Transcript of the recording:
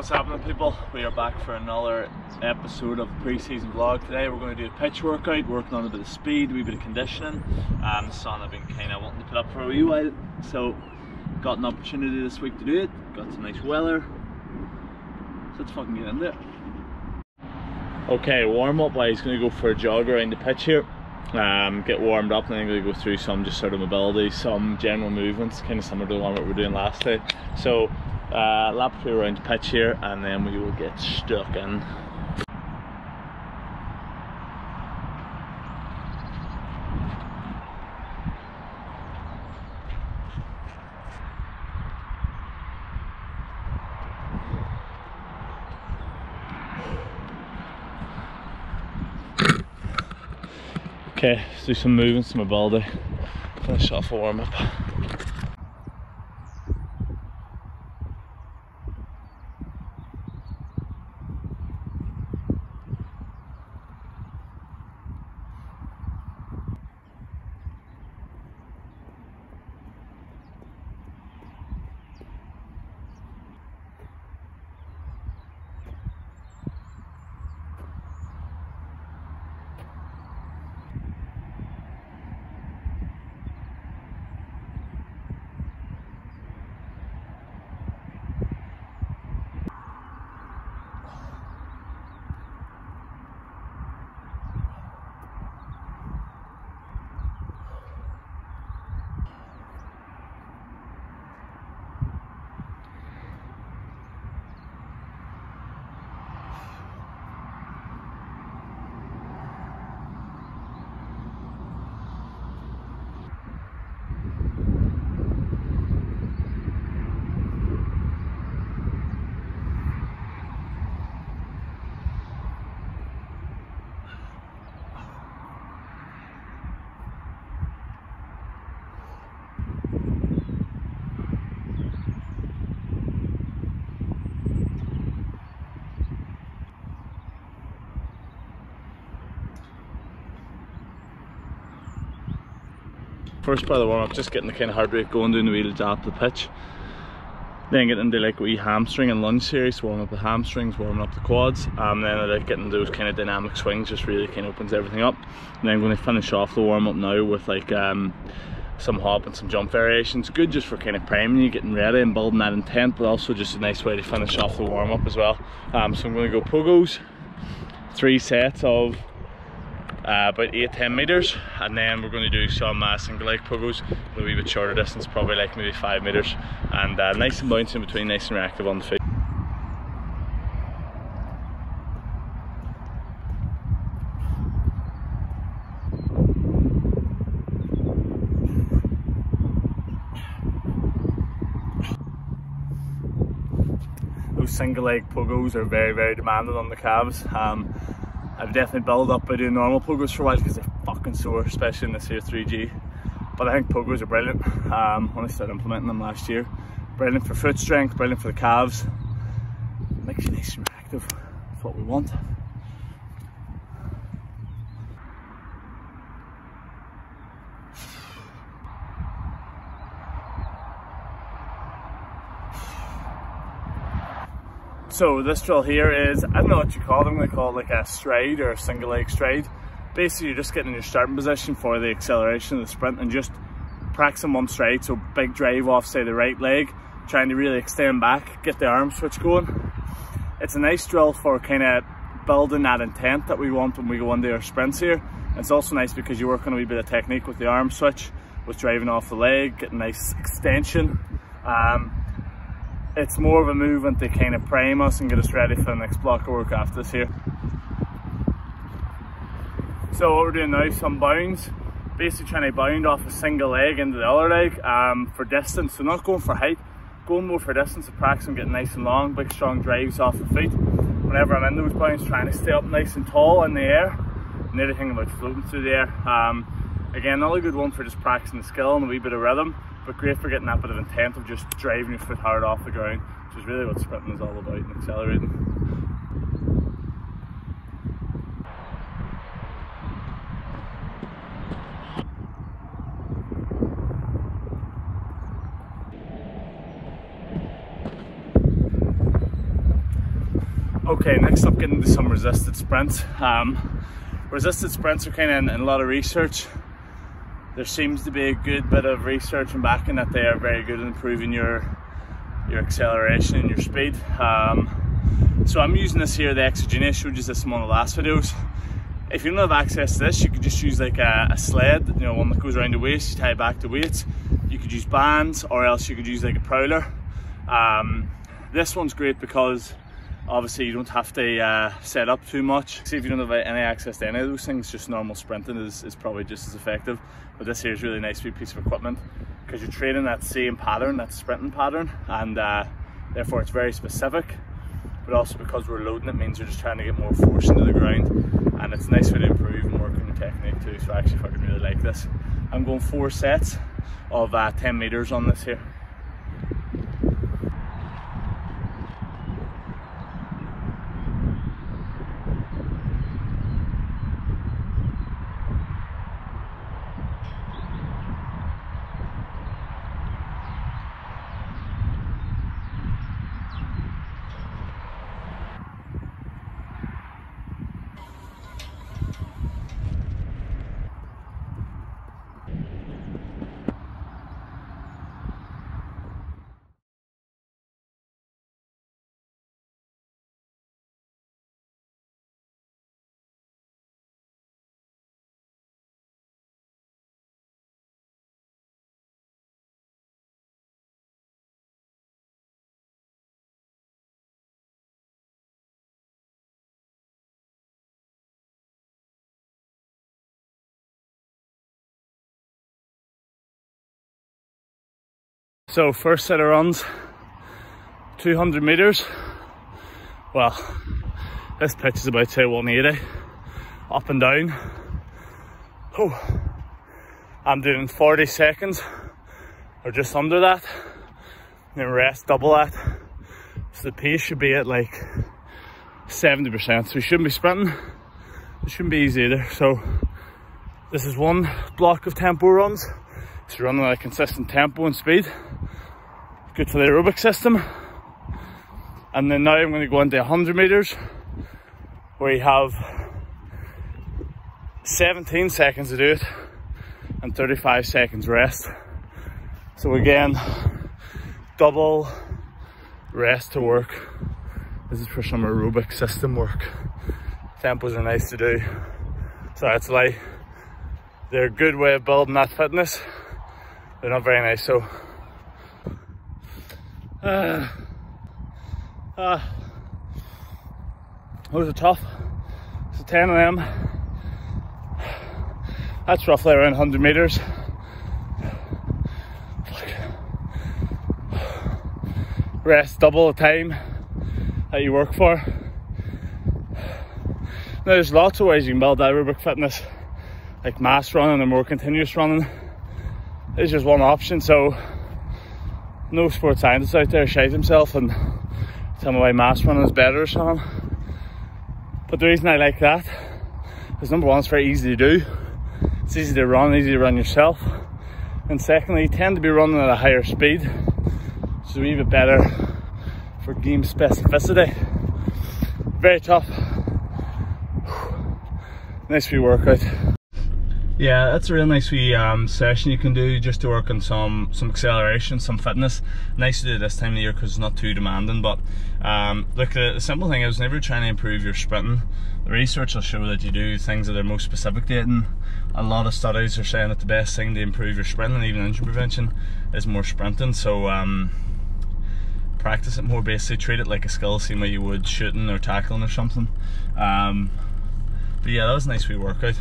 What's happening, people? We are back for another episode of pre-season vlog. Today we're going to do a pitch workout, working on a bit of speed, a wee bit of conditioning, and the sun I've been kind of wanting to put up for a wee while, so got an opportunity this week to do it. Got some nice weather, so let's fucking get in there. Okay, warm up wise, going to go for a jog around the pitch here, get warmed up, and then I'm going to go through some just sort of mobility, some general movements, kind of similar to the one that we were doing last day. So lap two around the pitch here, and then we will get stuck in. Okay, let's do some moving, some mobility, finish off a warm up. First part of the warm up, just getting the kind of heart rate going, doing the wheel jab to the pitch. Then getting into like a wee hamstring and lunge series, warming up the hamstrings, warming up the quads, and then I like getting those kind of dynamic swings, just really kind of opens everything up. And then I'm going to finish off the warm up now with like some hop and some jump variations. Good just for kind of priming you, getting ready and building that intent, but also just a nice way to finish off the warm up as well. So I'm going to go pogos, 3 sets of about 8-10 meters, and then we're going to do some single leg pogos, a wee bit shorter distance, probably like maybe 5 meters, and nice and bouncy in between, nice and reactive on the feet. Those single leg pogos are very, very demanding on the calves. I've definitely built up by doing normal pogos for a while because they're fucking sore, especially in this here 3G. But I think pogos are brilliant. When I started implementing them last year, brilliant for foot strength, brilliant for the calves. Makes you nice and active. That's what we want. So this drill here is, I don't know what you call it, I'm going to call it like a stride or a single leg stride. Basically you're just getting in your starting position for the acceleration of the sprint and just practicing one stride, so big drive off say the right leg, trying to really extend back, get the arm switch going. It's a nice drill for kind of building that intent that we want when we go into our sprints here. It's also nice because you work on a wee bit of technique with the arm switch, with driving off the leg, getting nice extension. It's more of a movement to kind of prime us and get us ready for the next block of work after this here. So what we're doing now, some bounds, basically trying to bound off a single leg into the other leg for distance, so not going for height, going more for distance to practice and getting nice and long, big strong drives off the feet. Whenever I'm in those bounds, trying to stay up nice and tall in the air, and everything about floating through the air. Again, another good one for just practicing the skill and a wee bit of rhythm, but great for getting that bit of intent of just driving your foot hard off the ground, which is really what sprinting is all about and accelerating. Okay, next up, getting to some resisted sprints. Resisted sprints are kind of in a lot of research. There seems to be a good bit of research and backing that they are very good at improving your acceleration and your speed. So I'm using this here, the Exogen. I showed you this in one of the last videos. If you don't have access to this, you could just use like a sled, you know, one that goes around the waist, you tie back the weights. You could use bands, or else you could use like a prowler. This one's great because obviously you don't have to set up too much. See, if you don't have any access to any of those things, just normal sprinting is probably just as effective. But this here is really nice piece of equipment because you're training that same pattern, that sprinting pattern, and therefore it's very specific. But also because we're loading, it means you're just trying to get more force into the ground, and it's a nice way to improve and work on your technique too. So I actually fucking really like this. I'm going 4 sets of 10 meters on this here. So first set of runs, 200 meters. Well, this pitch is about, say, 180, up and down. Oh, I'm doing 40 seconds, or just under that, and then rest double that. So the pace should be at like 70%, so we shouldn't be sprinting. It shouldn't be easy either. So this is one block of tempo runs. So running at a consistent tempo and speed. Good for the aerobic system. And then now I'm going to go into 100 meters, where you have 17 seconds to do it and 35 seconds rest. So again, double rest to work. This is for some aerobic system work. Tempos are nice to do. So that's like, they're a good way of building that fitness. They're not very nice, so. Those are tough. So 10 of them. That's roughly around 100 meters. Rest double the time that you work for. Now there's lots of ways you can build aerobic fitness, like mass running or more continuous running. It's just one option, so no sports scientist out there shite himself and tell me why mass running is better or something. But the reason I like that is, number one, it's very easy to do. It's easy to run yourself. And secondly, you tend to be running at a higher speed, so it's a wee bit better for game specificity. Very tough. Nice wee workout. Yeah, that's a real nice wee session you can do just to work on some acceleration, some fitness. Nice to do this time of year because it's not too demanding, but look, the simple thing is, whenever you're trying to improve your sprinting, the research will show that you do things that are most specific to it, and a lot of studies are saying that the best thing to improve your sprinting, even injury prevention, is more sprinting. So practice it more, basically. Treat it like a skill, same way you would shooting or tackling or something. But yeah, that was a nice wee workout.